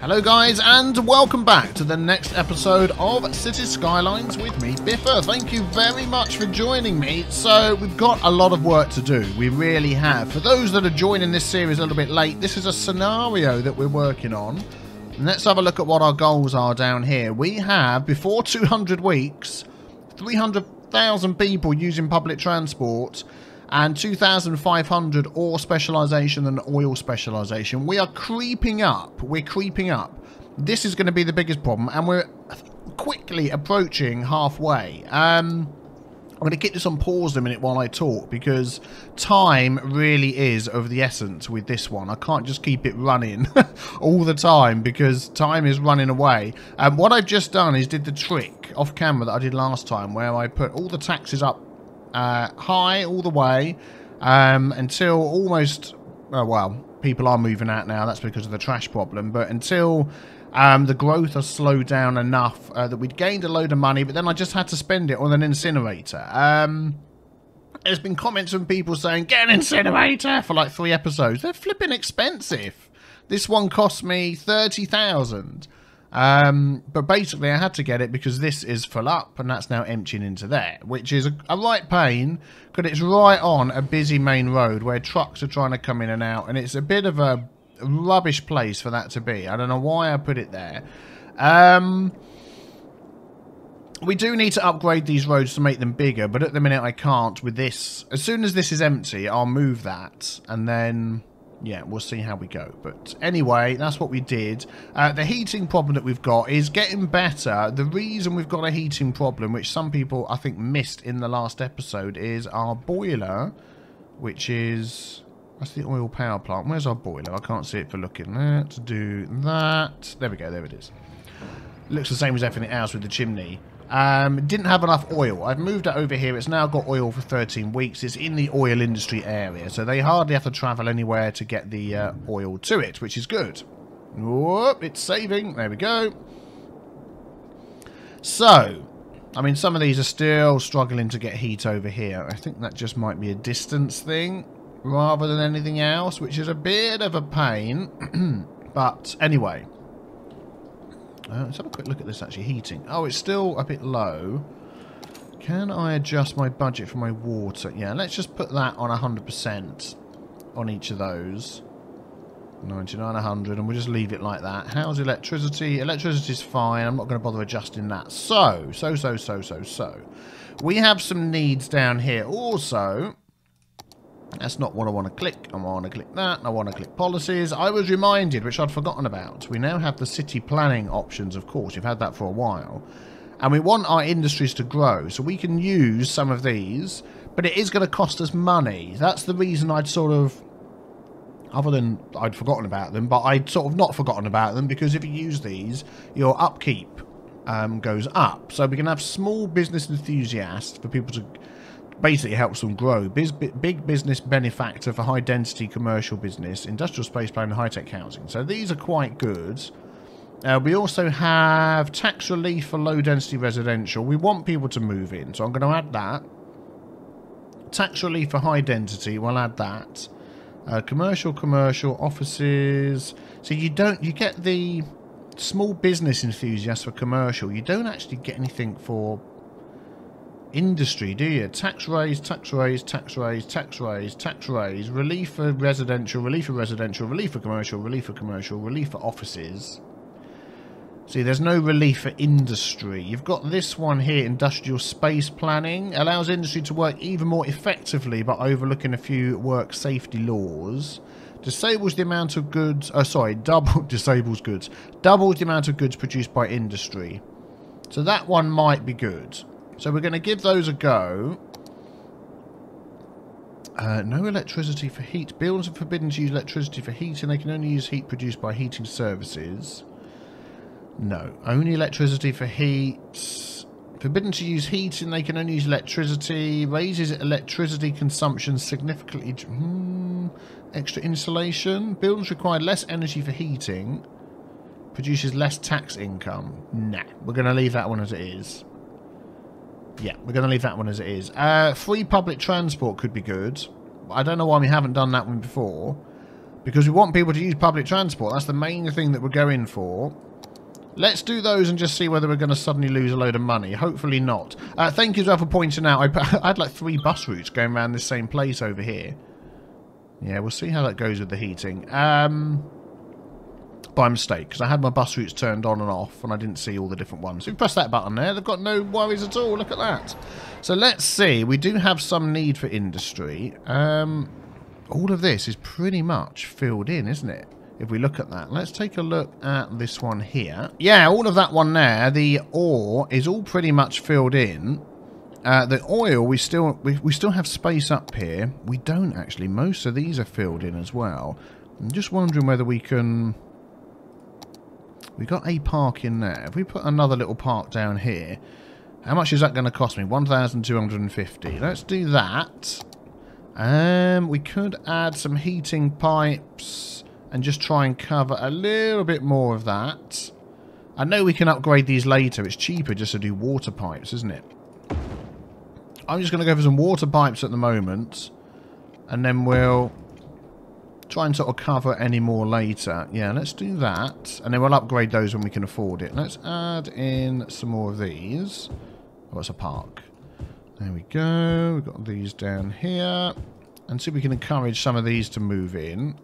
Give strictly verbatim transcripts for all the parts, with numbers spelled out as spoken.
Hello guys, and welcome back to the next episode of Cities Skylines with me, Biffa. Thank you very much for joining me. So we've got a lot of work to do, we really have. For those that are joining this series a little bit late, this is a scenario that we're working on. And let's have a look at what our goals are down here. We have, before two hundred weeks, three hundred thousand people using public transport, and two thousand five hundred ore specialization and oil specialization. We are creeping up. We're creeping up. This is going to be the biggest problem, and we're quickly approaching halfway. Um, I'm going to keep this on pause a minute while I talk, because time really is of the essence with this one. I can't just keep it running all the time, because time is running away. And um, what I've just done is did the trick off camera that I did last time, where I put all the taxes up Uh, high all the way um, until almost, uh, well, people are moving out now, that's because of the trash problem, but until um, the growth has slowed down enough uh, that we'd gained a load of money, but then I just had to spend it on an incinerator. Um, there's been comments from people saying, get an incinerator, for like three episodes. They're flipping expensive. This one cost me thirty thousand. Um, but basically I had to get it because this is full up and that's now emptying into there, which is a, a right pain because it's right on a busy main road where trucks are trying to come in and out, and it's a bit of a rubbish place for that to be. I don't know why I put it there. Um, we do need to upgrade these roads to make them bigger, but at the minute I can't with this. As soon as this is empty, I'll move that, and then yeah, we'll see how we go. But anyway, that's what we did. Uh, the heating problem that we've got is getting better. The reason we've got a heating problem, which some people, I think, missed in the last episode, is our boiler, which is... that's the oil power plant. Where's our boiler? I can't see it for looking. Let's do that. There we go. There it is. Looks the same as everything else with the chimney. Um, didn't have enough oil. I've moved it over here. It's now got oil for thirteen weeks. It's in the oil industry area, so they hardly have to travel anywhere to get the uh, oil to it, which is good. Whoop, it's saving. There we go. So, I mean, some of these are still struggling to get heat over here. I think that just might be a distance thing rather than anything else, which is a bit of a pain. But anyway... Uh, let's have a quick look at this, actually. Heating. Oh, it's still a bit low. Can I adjust my budget for my water? Yeah, let's just put that on one hundred percent on each of those. ninety-nine, one hundred, and we'll just leave it like that. How's electricity? Electricity's fine. I'm not going to bother adjusting that. So, so, so, so, so, so. We have some needs down here. Also... that's not what I want to click. I want to click that. And I want to click policies. I was reminded, which I'd forgotten about. We now have the city planning options, of course. You've had that for a while. And we want our industries to grow. So we can use some of these. But it is going to cost us money. That's the reason I'd sort of... other than I'd forgotten about them. But I'd sort of not forgotten about them. Because if you use these, your upkeep um, goes up. So we can have small business enthusiasts for people to... basically helps them grow. Big business benefactor for high density commercial business, industrial space plan, and high tech housing. So these are quite good. Uh, we also have tax relief for low density residential. We want people to move in, so I'm going to add that. Tax relief for high density, we'll add that. Uh, commercial, commercial, offices. So you don't, you get the small business enthusiasts for commercial. You don't actually get anything for industry, do you? Tax raise, tax raise, tax raise, tax raise, tax raise, relief for residential, relief for residential, relief for commercial, relief for commercial, relief for offices. See, there's no relief for industry. You've got this one here, industrial space planning. Allows industry to work even more effectively by overlooking a few work safety laws. Disables the amount of goods, oh sorry, double, disables goods. Doubles the amount of goods produced by industry. So that one might be good. So we're going to give those a go. Uh, no electricity for heat. Buildings are forbidden to use electricity for heating. They can only use heat produced by heating services. No. Only electricity for heat. Forbidden to use heating. They can only use electricity. Raises electricity consumption significantly. Hmm, extra insulation. Buildings require less energy for heating. Produces less tax income. Nah. We're going to leave that one as it is. Yeah, we're going to leave that one as it is. Uh, free public transport could be good. I don't know why we haven't done that one before. because we want people to use public transport. That's the main thing that we're going for. Let's do those and just see whether we're going to suddenly lose a load of money. Hopefully not. Uh, thank you as well for pointing out. I, I had like three bus routes going around this same place over here. Yeah, we'll see how that goes with the heating. Um, by mistake, because I had my bus routes turned on and off, and I didn't see all the different ones. So we press that button there. They've got no worries at all. Look at that. So let's see. We do have some need for industry. Um, all of this is pretty much filled in, isn't it? If we look at that, let's take a look at this one here. Yeah, all of that one there, the ore is all pretty much filled in. Uh, the oil, we still we, we still have space up here. We don't actually. Most of these are filled in as well. I'm just wondering whether we can... We got a park in there. If we put another little park down here, how much is that going to cost me? one thousand two hundred fifty. Let's do that. Um, we could add some heating pipes... and just try and cover a little bit more of that. I know we can upgrade these later. It's cheaper just to do water pipes, isn't it? I'm just going to go for some water pipes at the moment. And then we'll try and sort of cover any more later. Yeah, let's do that. And then we'll upgrade those when we can afford it. Let's add in some more of these. Oh, it's a park. There we go. We've got these down here. And see if we can encourage some of these to move in.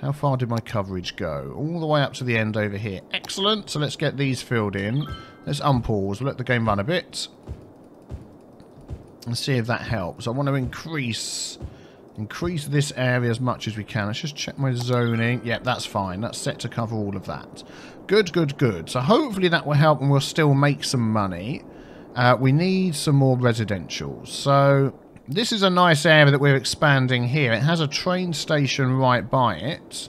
How far did my coverage go? All the way up to the end over here. Excellent. So let's get these filled in. Let's unpause. We'll let the game run a bit. And see if that helps. I want to increase increase this area as much as we can. Let's just check my zoning. Yep, that's fine. That's set to cover all of that. Good, good, good. So hopefully that will help and we'll still make some money. Uh, we need some more residential. So... this is a nice area that we're expanding here. It has a train station right by it,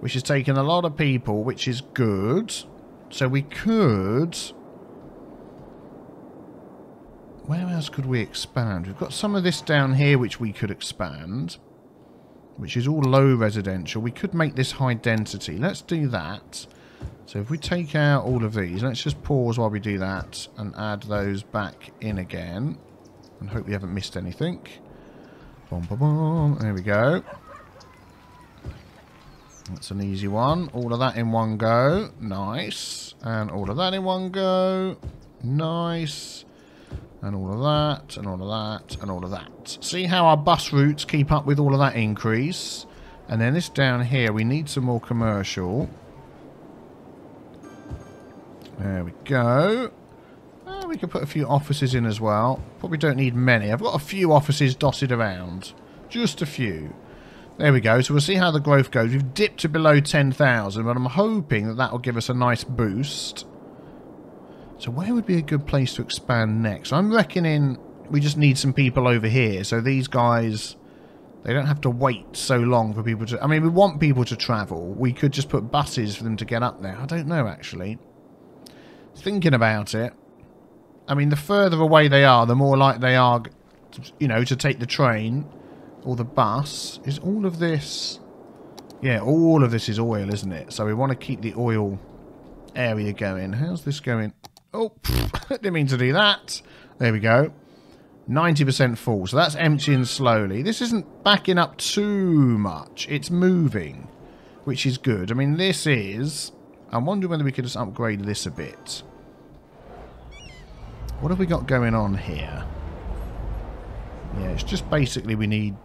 which is taking a lot of people, which is good. So we could... where else could we expand? We've got some of this down here which we could expand, which is all low residential. We could make this high density. Let's do that. So if we take out all of these, let's just pause while we do that and add those back in again. And hope we haven't missed anything. Boom, boom, boom. There we go. That's an easy one. All of that in one go. Nice. And all of that in one go. Nice. And all of that, and all of that, and all of that. See how our bus routes keep up with all of that increase. And then this down here, we need some more commercial. There we go. We could put a few offices in as well. Probably don't need many. I've got a few offices dotted around. Just a few. There we go. So we'll see how the growth goes. We've dipped to below ten thousand, but I'm hoping that that will give us a nice boost. So where would be a good place to expand next? I'm reckoning we just need some people over here. So these guys, they don't have to wait so long for people to... I mean, we want people to travel. We could just put buses for them to get up there. I don't know, actually. Thinking about it. I mean, the further away they are, the more likely they are, you know, to take the train or the bus. Is all of this... yeah, all of this is oil, isn't it? So we want to keep the oil area going. How's this going? Oh, didn't mean to do that. There we go. ninety percent full. So that's emptying slowly. This isn't backing up too much. It's moving, which is good. I mean, this is... I'm wondering whether we could just upgrade this a bit. What have we got going on here? Yeah, it's just basically we need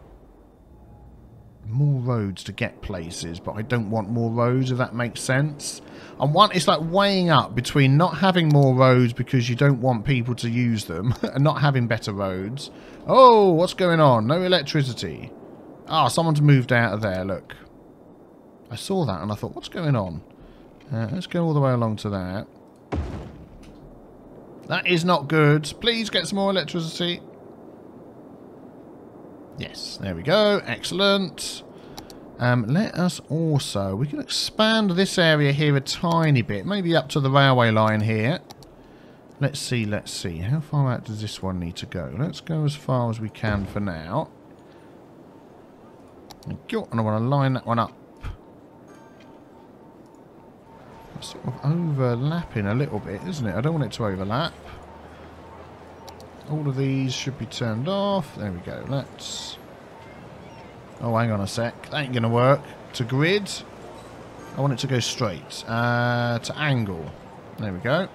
more roads to get places, but I don't want more roads, if that makes sense. And one, it's like weighing up between not having more roads because you don't want people to use them and not having better roads. Oh, what's going on? No electricity. Ah, oh, someone's moved out of there, look. I saw that and I thought, what's going on? Uh, let's go all the way along to that. That is not good. Please get some more electricity. Yes, there we go. Excellent. Um, let us also... we can expand this area here a tiny bit. Maybe up to the railway line here. Let's see, let's see. How far out does this one need to go? Let's go as far as we can for now. And I want to line that one up. Sort of overlapping a little bit, isn't it? I don't want it to overlap. All of these should be turned off. There we go. Let's... oh, hang on a sec. That ain't going to work. to grid. I want it to go straight. Uh, to angle. There we go.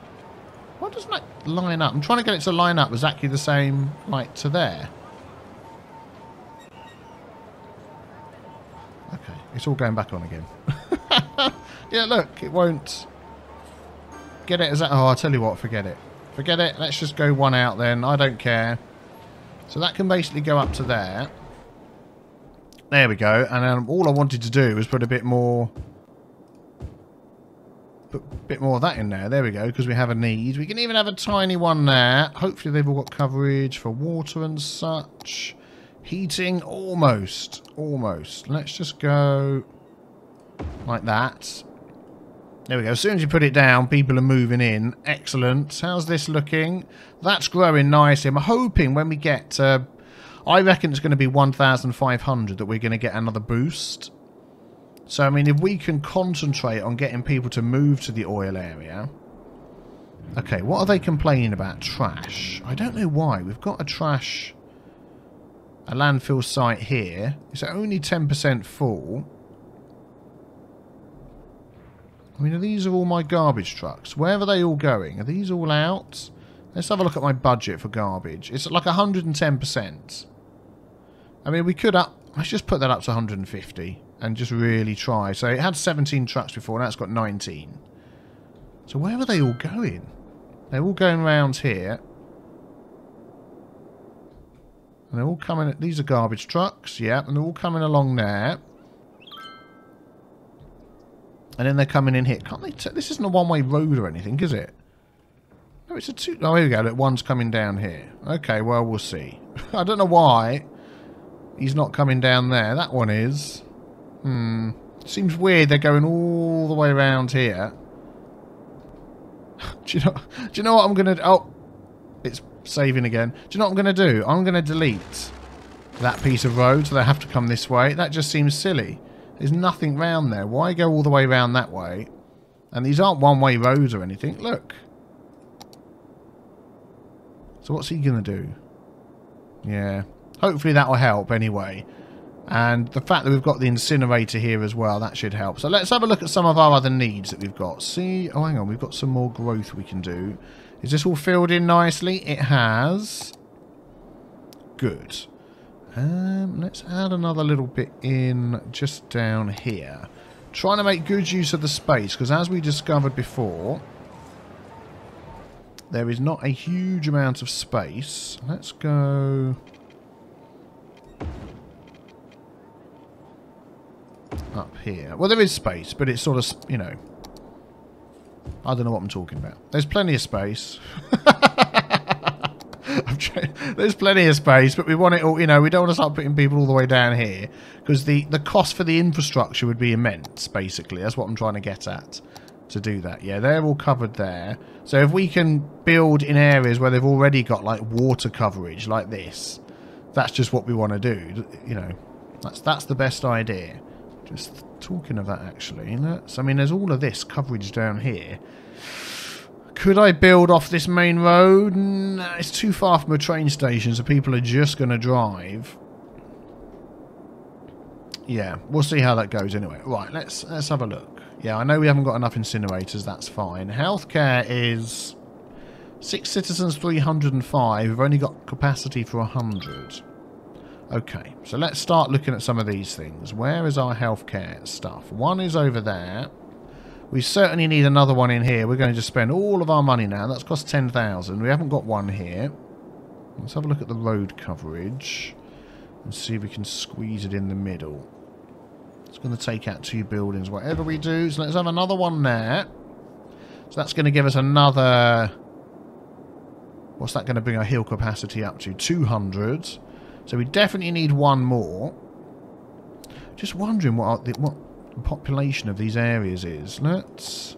Why doesn't that line up? I'm trying to get it to line up exactly the same, like, to there. Okay, it's all going back on again. Yeah, look, it won't... Get it as that... Oh, I tell you what, forget it. Forget it, let's just go one out then, I don't care. So that can basically go up to there. There we go, and then all I wanted to do was put a bit more... Put a bit more of that in there, there we go, because we have a need. We can even have a tiny one there. Hopefully they've all got coverage for water and such. Heating, almost, almost. Let's just go like that. There we go. As soon as you put it down, people are moving in. Excellent. How's this looking? That's growing nicely. I'm hoping when we get... Uh, I reckon it's going to be one thousand five hundred that we're going to get another boost. So, I mean, if we can concentrate on getting people to move to the oil area... Okay, what are they complaining about? Trash. I don't know why. We've got a trash... A landfill site here. It's only ten percent full. I mean, these are all my garbage trucks. Where are they all going? Are these all out? Let's have a look at my budget for garbage. It's like one hundred and ten percent. I mean, we could up... Let's just put that up to one hundred and fifty and just really try. So it had seventeen trucks before, now it's got nineteen. So where are they all going? They're all going round here. And they're all coming... These are garbage trucks, yeah. And they're all coming along there. And then they're coming in here. Can't they? T this isn't a one-way road or anything, is it? No, it's a two... Oh, here we go. Look, one's coming down here. Okay, well, we'll see. I don't know why he's not coming down there. That one is. Hmm. Seems weird they're going all the way around here. do, you know, do you know what I'm going to... Oh, it's saving again. Do you know what I'm going to do? I'm going to delete that piece of road so they have to come this way. That just seems silly. There's nothing round there. Why go all the way round that way? And these aren't one-way roads or anything. Look. So what's he going to do? Yeah. Hopefully that will help anyway. And the fact that we've got the incinerator here as well, that should help. So let's have a look at some of our other needs that we've got. See? Oh, hang on. We've got some more growth we can do. Is this all filled in nicely? It has. Good. Um, let's add another little bit in just down here. Trying to make good use of the space, because as we discovered before, there is not a huge amount of space. Let's go up here. Well, there is space, but it's sort of, you know, I don't know what I'm talking about. There's plenty of space. There's plenty of space, but we want it all, you know, we don't want to start putting people all the way down here, because the, the cost for the infrastructure would be immense, basically. That's what I'm trying to get at, to do that. Yeah, they're all covered there. So if we can build in areas where they've already got, like, water coverage, like this, that's just what we want to do, you know. That's, that's the best idea. Just talking of that, actually. Let's, I mean, there's all of this coverage down here. Could I build off this main road? Nah, it's too far from a train station, so people are just going to drive. Yeah, we'll see how that goes anyway. Right, let's let's have a look. Yeah, I know we haven't got enough incinerators, that's fine. Healthcare is six citizens, three hundred and five. We've only got capacity for one hundred. Okay, so let's start looking at some of these things. Where is our healthcare stuff? One is over there. We certainly need another one in here. We're going to just spend all of our money now. That's cost ten thousand. We haven't got one here. Let's have a look at the road coverage and see if we can squeeze it in the middle. It's going to take out two buildings, whatever we do. So let's have another one there. So that's going to give us another... What's that going to bring our hill capacity up to? two hundred. So we definitely need one more. Just wondering what... Our, the, what the population of these areas is. Let's...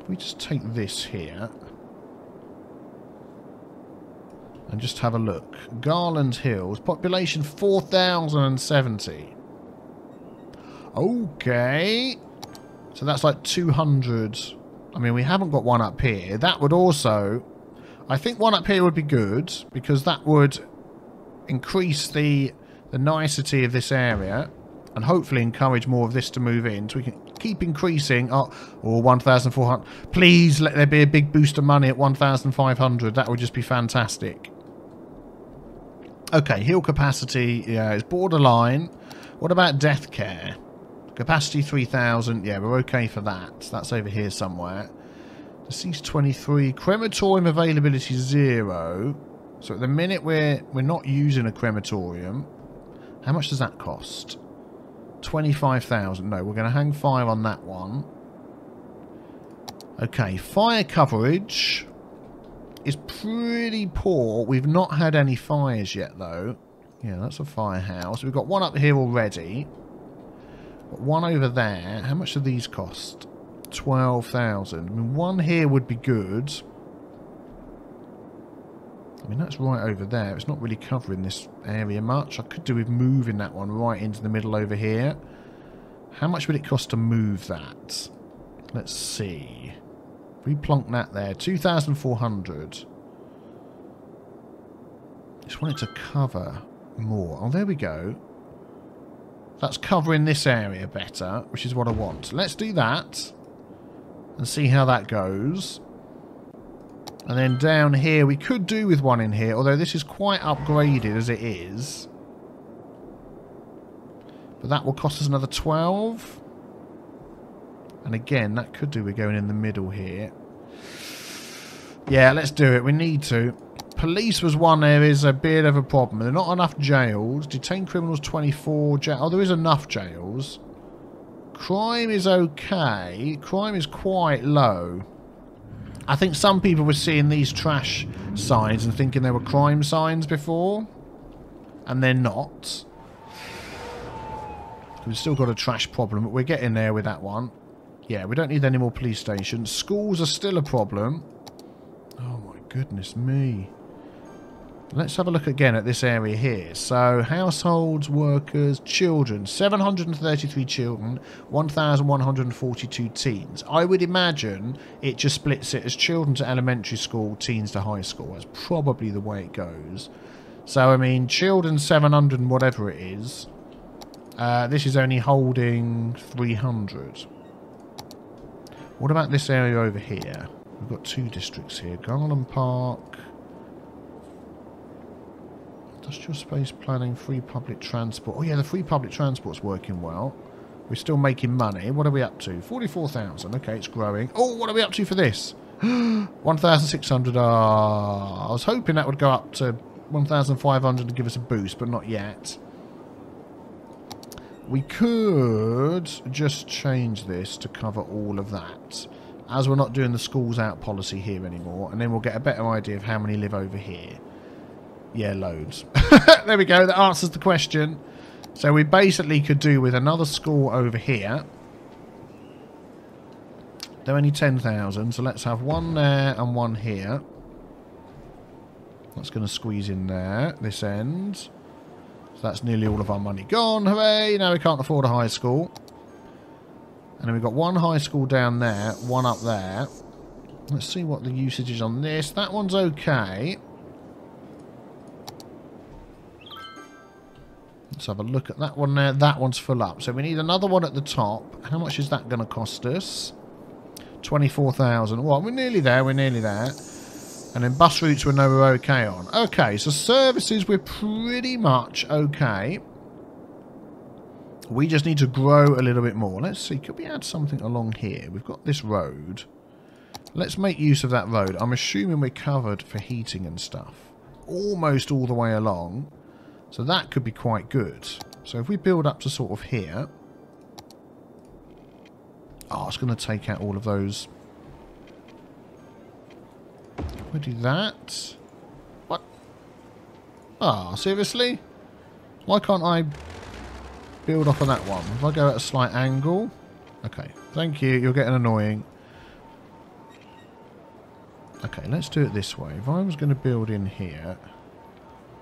If we just take this here. And just have a look. Garland Hills. Population four thousand seventy. Okay. So that's like two hundred. I mean, we haven't got one up here. That would also... I think one up here would be good. Because that would increase the, the nicety of this area. and hopefully encourage more of this to move in so we can keep increasing our, or one thousand four hundred. Please let there be a big boost of money at one thousand five hundred. That would just be fantastic. Okay, heal capacity, yeah, is borderline. What about death care? Capacity three thousand. Yeah, we're okay for that. That's over here somewhere. Deceased twenty-three. Crematorium availability zero. So at the minute we're we're not using a crematorium. How much does that cost? twenty-five thousand. No, we're going to hang fire on that one. Okay, fire coverage is pretty poor. We've not had any fires yet though. Yeah, that's a firehouse. We've got one up here already. One over there. How much do these cost? twelve thousand. I mean, one here would be good. I mean, that's right over there. It's not really covering this area much. I could do with moving that one right into the middle over here. How much would it cost to move that? Let's see. We plonk that there. two thousand four hundred. Just wanted to cover more. Oh, there we go. That's covering this area better, which is what I want. Let's do that and see how that goes. And then down here, we could do with one in here, although this is quite upgraded as it is. But that will cost us another twelve. And again, that could do with going in the middle here. Yeah, let's do it. We need to. Police was one there is a bit of a problem. There are not enough jails. Detained criminals twenty-four. Jail. Oh, there is enough jails. Crime is okay. Crime is quite low. I think some people were seeing these trash signs and thinking they were crime signs before. And they're not. We've still got a trash problem, but we're getting there with that one. Yeah, we don't need any more police stations. Schools are still a problem. Oh my goodness me. Let's have a look again at this area here. So, households, workers, children. seven hundred thirty-three children, one thousand one hundred forty-two teens. I would imagine it just splits it as children to elementary school, teens to high school. That's probably the way it goes. So, I mean, children seven hundred and whatever it is. Uh, this is only holding three hundred. What about this area over here? We've got two districts here. Garland Park... Industrial space planning, free public transport. Oh yeah, the free public transport's working well. We're still making money. What are we up to? forty-four thousand. Okay, it's growing. Oh, what are we up to for this? one thousand six hundred. Ah, I was hoping that would go up to one thousand five hundred to give us a boost, but not yet. We could just change this to cover all of that, as we're not doing the schools out policy here anymore, and then we'll get a better idea of how many live over here. Yeah, loads. There we go. That answers the question. So we basically could do with another school over here. There are only ten thousand, so let's have one there and one here. That's going to squeeze in there, this end. So that's nearly all of our money gone. Hooray! Now we can't afford a high school. And then we've got one high school down there, one up there. Let's see what the usage is on this. That one's okay. Let's have a look at that one there. That one's full up. So we need another one at the top. How much is that going to cost us? twenty-four thousand. Well, we're nearly there. We're nearly there. And then bus routes we know we're okay on. Okay, so services we're pretty much okay. We just need to grow a little bit more. Let's see. Could we add something along here? We've got this road. Let's make use of that road. I'm assuming we're covered for heating and stuff. Almost all the way along. So that could be quite good. So if we build up to sort of here... Oh, it's going to take out all of those. We'll do that. What? Ah, oh, seriously? Why can't I build off of that one? If I go at a slight angle... Okay, thank you. You're getting annoying. Okay, let's do it this way. If I was going to build in here...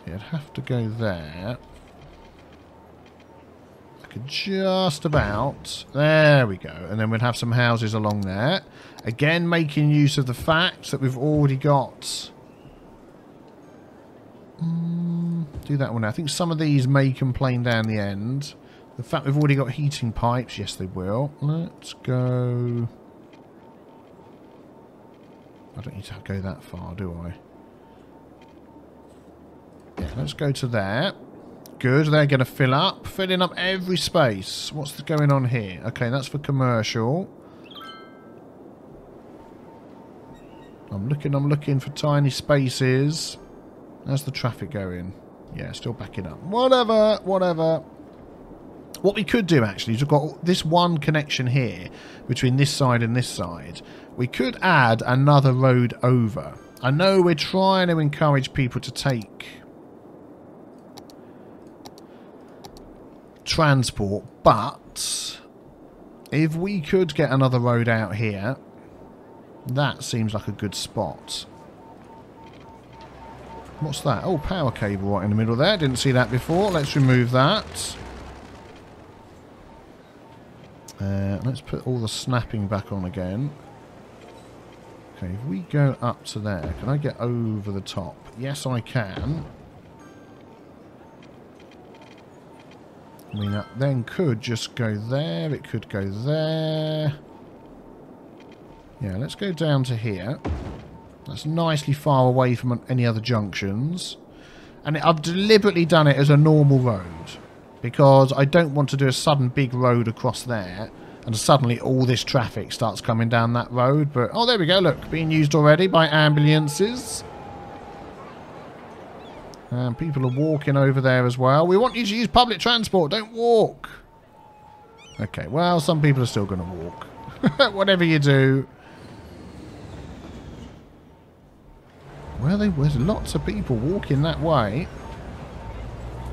It'd have to go there. I could just about... There we go. And then we'd have some houses along there. Again, making use of the fact that we've already got... Mm, do that one now. I think some of these may complain down the end. The fact we've already got heating pipes, yes they will. Let's go... I don't need to go that far, do I? Yeah, let's go to there. Good, they're going to fill up. Filling up every space. What's going on here? Okay, that's for commercial. I'm looking, I'm looking for tiny spaces. How's the traffic going? Yeah, still backing up. Whatever, whatever. What we could do, actually, is we've got this one connection here between this side and this side. We could add another road over. I know we're trying to encourage people to take transport, but if we could get another road out here, that seems like a good spot. What's that? Oh, power cable right in the middle there. Didn't see that before. Let's remove that. Uh, let's put all the snapping back on again. Okay, if we go up to there, can I get over the top? Yes, I can. I mean, that then could just go there. It could go there. Yeah, let's go down to here. That's nicely far away from any other junctions. And I've deliberately done it as a normal road, because I don't want to do a sudden big road across there and suddenly all this traffic starts coming down that road. But, oh, there we go, look, being used already by ambulances. And people are walking over there as well. We want you to use public transport, don't walk. Okay, well, some people are still going to walk. Whatever you do. Well, there's lots of people walking that way.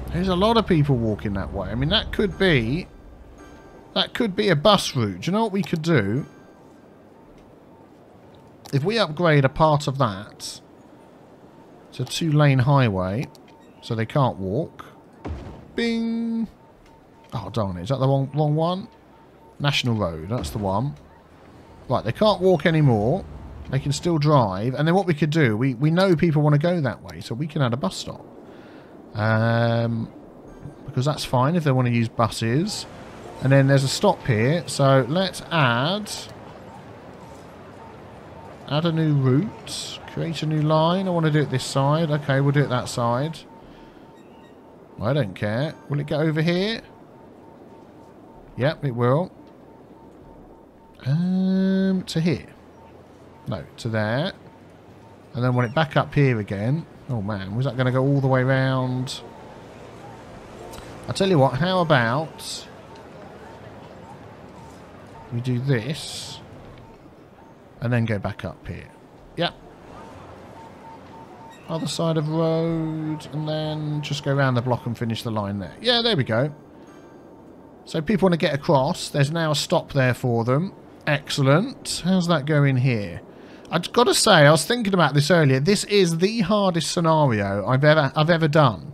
There's a lot of people walking that way. I mean, that could be... That could be a bus route. Do you know what we could do? If we upgrade a part of that to two-lane highway, so they can't walk. Bing! Oh, darn it. Is that the wrong, wrong one? National Road. That's the one. Right, they can't walk anymore. They can still drive. And then what we could do, we, we know people want to go that way, so we can add a bus stop. Um, because that's fine if they want to use buses. And then there's a stop here, so let's add... Add a new route. Create a new line. I want to do it this side. Okay, we'll do it that side. I don't care. Will it go over here? Yep, it will. Um, to here. No, to there. And then want it back up here again. Oh, man. Was that going to go all the way round? I'll tell you what. How about... We do this, and then go back up here. Yep. Other side of road, and then just go around the block and finish the line there. Yeah, there we go. So people want to get across. There's now a stop there for them. Excellent. How's that going here? I've got to say, I was thinking about this earlier. This is the hardest scenario I've ever I've ever done,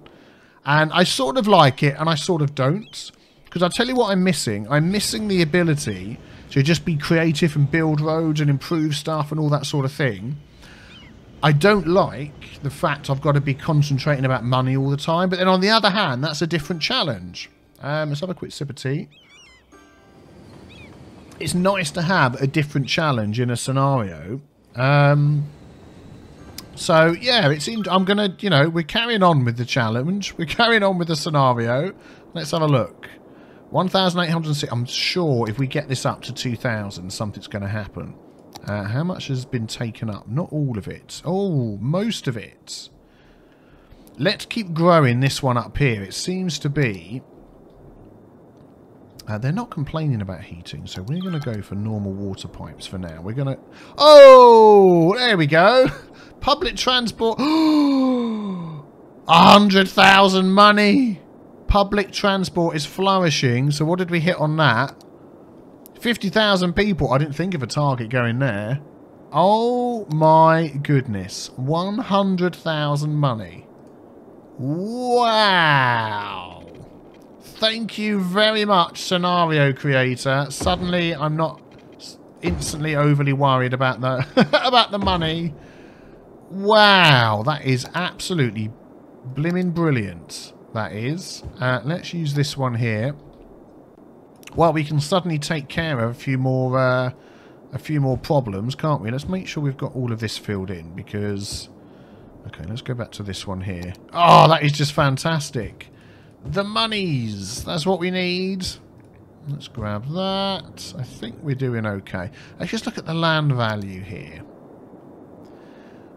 and I sort of like it, and I sort of don't. Because I'll tell you what I'm missing. I'm missing the ability to just be creative and build roads and improve stuff and all that sort of thing. I don't like the fact I've got to be concentrating about money all the time. But then on the other hand, that's a different challenge. Um, let's have a quick sip of tea. It's nice to have a different challenge in a scenario. Um, so, yeah, it seemed I'm going to, you know, we're carrying on with the challenge. We're carrying on with the scenario. Let's have a look. one thousand eight hundred six. I'm sure if we get this up to two thousand, something's going to happen. Uh, how much has been taken up? Not all of it. Oh, most of it. Let's keep growing this one up here. It seems to be... Uh, they're not complaining about heating, so we're going to go for normal water pipes for now. We're going to... Oh, there we go. Public transport. one hundred thousand money. Public transport is flourishing. So what did we hit on that? fifty thousand people. I didn't think of a target going there. Oh my goodness. one hundred thousand money. Wow. Thank you very much, scenario creator. Suddenly I'm not instantly overly worried about the, about the money. Wow. That is absolutely blimmin' brilliant. That is. Uh, let's use this one here. well, we can suddenly take care of a few more uh, a few more problems, can't we? Let's make sure we've got all of this filled in, because... Okay, let's go back to this one here. Oh, that is just fantastic. The monies. That's what we need. Let's grab that. I think we're doing okay. Let's just look at the land value here.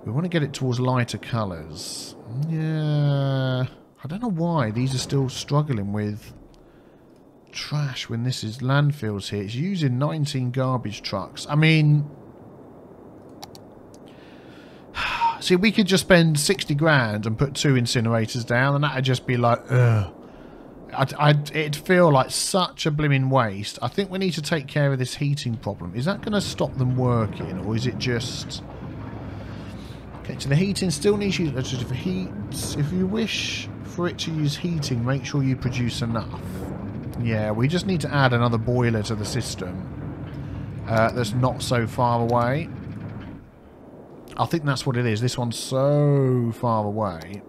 We want to get it towards lighter colours. Yeah. I don't know why these are still struggling with trash when this is landfills here. It's using nineteen garbage trucks. I mean... See, we could just spend sixty grand and put two incinerators down, and that'd just be like, ugh. I'd, I'd, it'd feel like such a blimmin' waste. I think we need to take care of this heating problem. Is that going to stop them working, or is it just... Okay, so the heating still needs to use electricity for heat. If you wish for it to use heating, make sure you produce enough. Yeah, we just need to add another boiler to the system uh, that's not so far away. I think that's what it is. This one's so far away.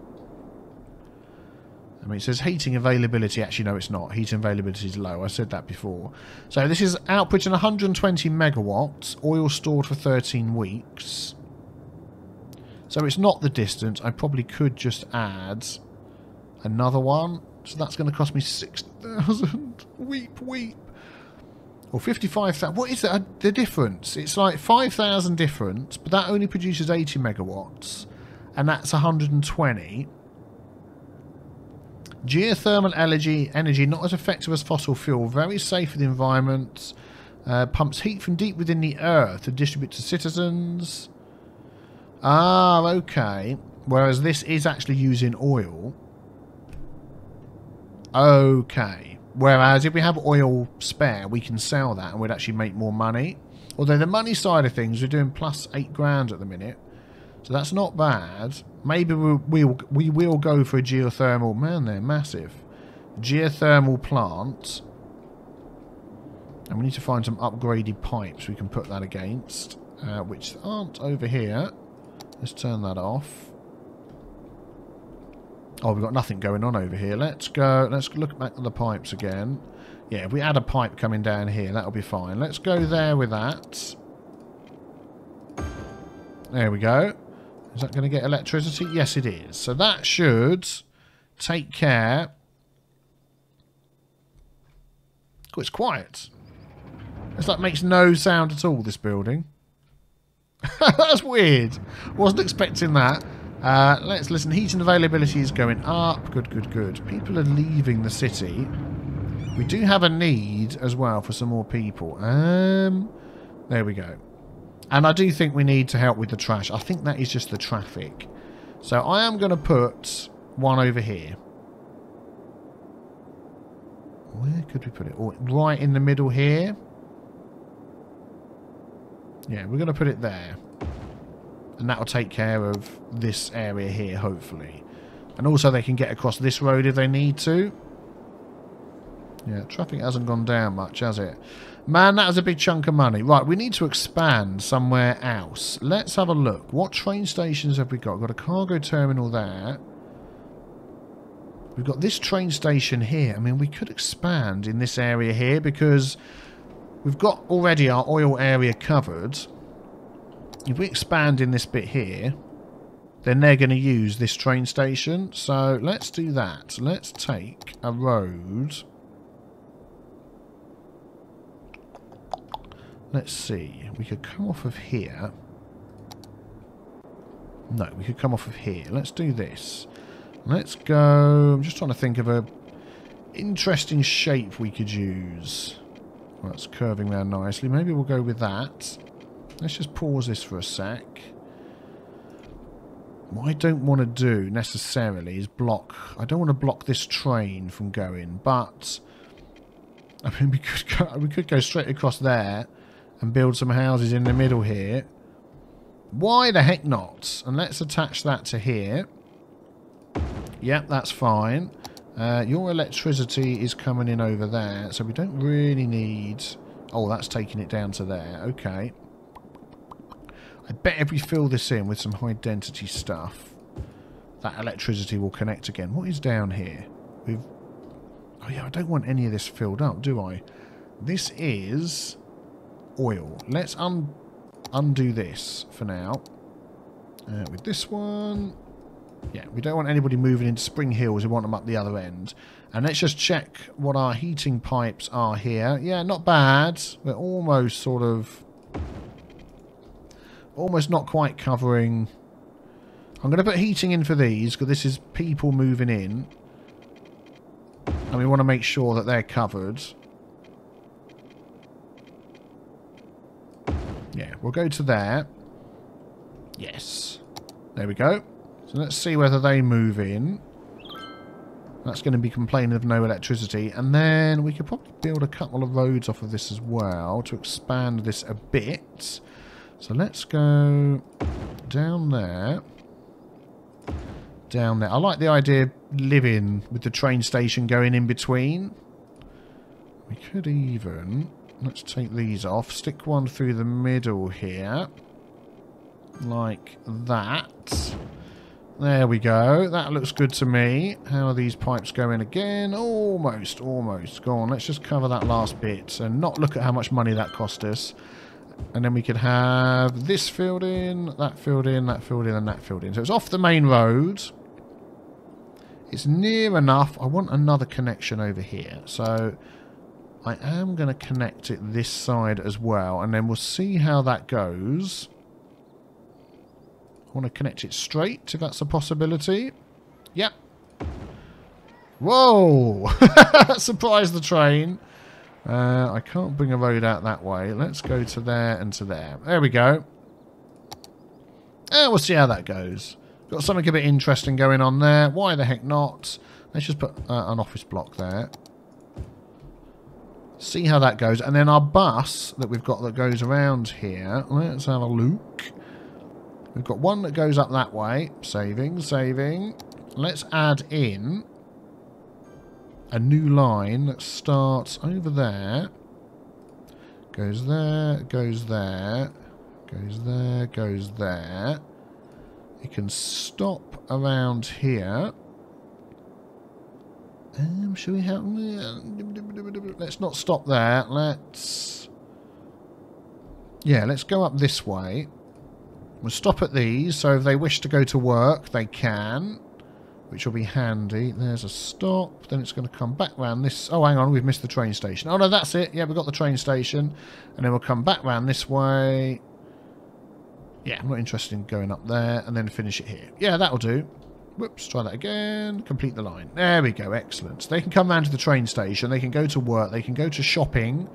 I mean, it says heating availability. Actually, no, it's not. Heating availability is low. I said that before. So this is outputting one hundred twenty megawatts. Oil stored for thirteen weeks. So it's not the distance. I probably could just add another one. So that's going to cost me six thousand. Weep, weep. Or fifty-five thousand. What is that? The difference? It's like five thousand difference, but that only produces eighty megawatts, and that's one hundred twenty. Geothermal energy, energy not as effective as fossil fuel, very safe for the environment, uh, pumps heat from deep within the earth to distribute to citizens. Ah, okay. Whereas this is actually using oil. Okay. Whereas if we have oil spare, we can sell that and we'd actually make more money. Although the money side of things, we're doing plus eight grand at the minute. So that's not bad. Maybe we'll, we'll, we will go for a geothermal... Man, they're massive. Geothermal plant. And we need to find some upgraded pipes we can put that against. Uh, which aren't over here. Let's turn that off. Oh, we've got nothing going on over here. Let's go. Let's look back at the pipes again. Yeah, if we add a pipe coming down here, that'll be fine. Let's go there with that. There we go. Is that going to get electricity? Yes, it is. So that should take care. Oh, it's quiet. It's like makes no sound at all, this building. That's weird. Wasn't expecting that. Uh, let's listen. Heating availability is going up. Good, good, good. People are leaving the city. We do have a need as well for some more people. Um, there we go. And I do think we need to help with the trash. I think that is just the traffic. So I am going to put one over here. Where could we put it? Oh, right in the middle here. Yeah, we're going to put it there. And that'll take care of this area here, hopefully. And also they can get across this road if they need to. Yeah, traffic hasn't gone down much, has it? Man, that was a big chunk of money. Right, we need to expand somewhere else. Let's have a look. What train stations have we got? We've got a cargo terminal there. We've got this train station here. I mean, we could expand in this area here because we've got already our oil area covered. If we expand in this bit here, then they're going to use this train station. So let's do that. Let's take a road. Let's see. We could come off of here. No, we could come off of here. Let's do this. Let's go... I'm just trying to think of a interesting shape we could use. Well, that's curving there nicely. Maybe we'll go with that. Let's just pause this for a sec. What I don't want to do necessarily is block... I don't want to block this train from going, but... I mean, we could go, we could go straight across there and build some houses in the middle here. Why the heck not? And let's attach that to here. Yep, that's fine. Uh, your electricity is coming in over there, so we don't really need... Oh, that's taking it down to there. Okay. I bet if we fill this in with some high density stuff, that electricity will connect again. What is down here? We've... Oh yeah, I don't want any of this filled up, do I? This is oil. Let's un undo this for now. Uh, with this one. Yeah, we don't want anybody moving into Spring Hills. We want them up the other end. And let's just check what our heating pipes are here. Yeah, not bad. We're almost sort of... almost not quite covering... I'm going to put heating in for these, because this is people moving in. And we want to make sure that they're covered. Yeah, we'll go to there. Yes. There we go. So let's see whether they move in. That's going to be complaining of no electricity. And then we could probably build a couple of roads off of this as well to expand this a bit. So let's go down there. Down there. I like the idea of living with the train station going in between. We could even... let's take these off. Stick one through the middle here. Like that. There we go. That looks good to me. How are these pipes going again? Almost, almost. Go on. Let's just cover that last bit and not look at how much money that cost us. And then we could have this filled in, that filled in, that filled in, and that filled in. So it's off the main road. It's near enough. I want another connection over here. So I am going to connect it this side as well. And then we'll see how that goes. I want to connect it straight, if that's a possibility. Yep. Whoa! Surprise the train. Uh, I can't bring a road out that way. Let's go to there and to there. There we go. And we'll see how that goes. Got something a bit interesting going on there. Why the heck not? Let's just put uh, an office block there. See how that goes. And then our bus that we've got that goes around here. Let's have a look. We've got one that goes up that way. Saving, saving. Let's add in a new line that starts over there. Goes there, goes there, goes there, goes there. It can stop around here. Um, should we have... let's not stop there. Let's... yeah, let's go up this way. We'll stop at these, so if they wish to go to work, they can. Which will be handy. There's a stop. Then it's going to come back round this... oh, hang on, we've missed the train station. Oh, no, that's it. Yeah, we've got the train station. And then we'll come back round this way. Yeah, I'm not interested in going up there. And then finish it here. Yeah, that'll do. Whoops, try that again. Complete the line. There we go, excellent. They can come round to the train station. They can go to work. They can go to shopping.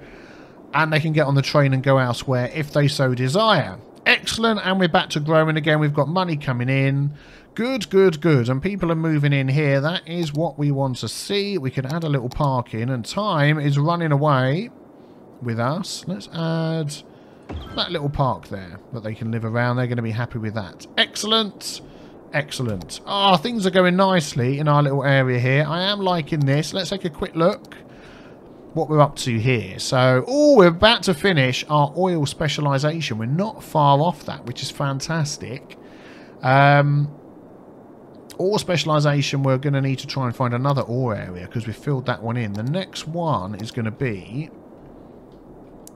And they can get on the train and go elsewhere if they so desire. Excellent, and we're back to growing again. We've got money coming in. Good, good, good. And people are moving in here. That is what we want to see. We can add a little park in, and time is running away with us. Let's add that little park there that they can live around. They're going to be happy with that. Excellent, excellent. Ah, oh, things are going nicely in our little area here. I am liking this. Let's take a quick look. What we're up to here. So, oh, we're about to finish our oil specialization. We're not far off that, which is fantastic. Um, ore specialization, we're going to need to try and find another ore area because we filled that one in. The next one is going to be...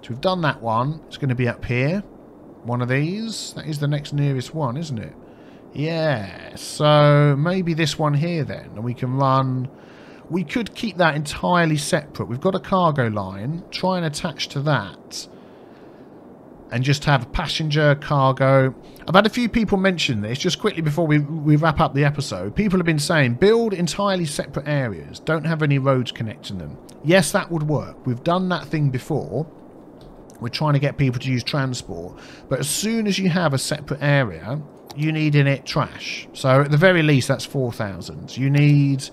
so we've done that one. It's going to be up here. One of these. That is the next nearest one, isn't it? Yeah. So, maybe this one here then. And we can run... we could keep that entirely separate. We've got a cargo line. Try and attach to that. And just have passenger, cargo. I've had a few people mention this, just quickly before we, we wrap up the episode. People have been saying, build entirely separate areas. Don't have any roads connecting them. Yes, that would work. We've done that thing before. We're trying to get people to use transport. But as soon as you have a separate area, you need in it trash. So at the very least, that's four thousand. You need...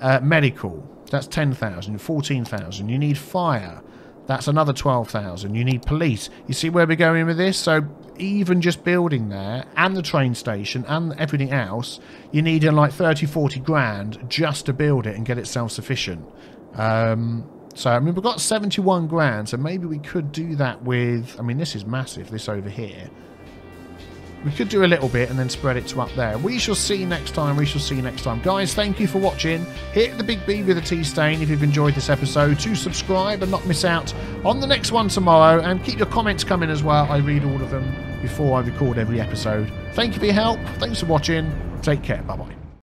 Uh, medical, that's ten thousand, fourteen thousand. You need fire, that's another twelve thousand. You need police. You see where we're going with this? So even just building there and the train station and everything else, you need in like thirty, forty grand just to build it and get it self-sufficient. Um, so, I mean, we've got seventy-one grand, so maybe we could do that with... I mean, this is massive, this over here. We could do a little bit and then spread it to up there. We shall see next time. We shall see next time. Guys, thank you for watching. Hit the big B with a T-stain if you've enjoyed this episode. To subscribe and not miss out on the next one tomorrow. And keep your comments coming as well. I read all of them before I record every episode. Thank you for your help. Thanks for watching. Take care. Bye-bye.